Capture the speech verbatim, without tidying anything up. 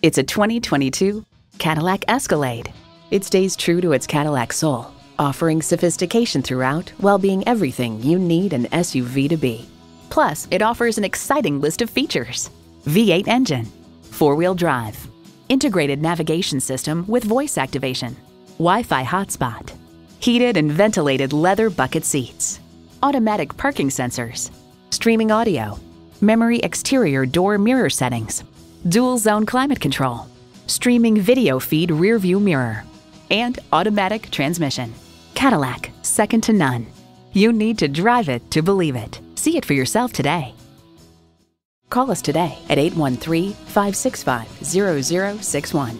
It's a twenty twenty-two Cadillac Escalade. It stays true to its Cadillac soul, offering sophistication throughout while being everything you need an S U V to be. Plus, it offers an exciting list of features. V eight engine, four-wheel drive, integrated navigation system with voice activation, Wi-Fi hotspot, heated and ventilated leather bucket seats, automatic parking sensors, streaming audio, memory exterior door mirror settings, dual zone climate control, streaming video feed rear view mirror, and automatic transmission. Cadillac, second to none. You need to drive it to believe it. See it for yourself today. Call us today at eight one three, five six five, zero zero six one.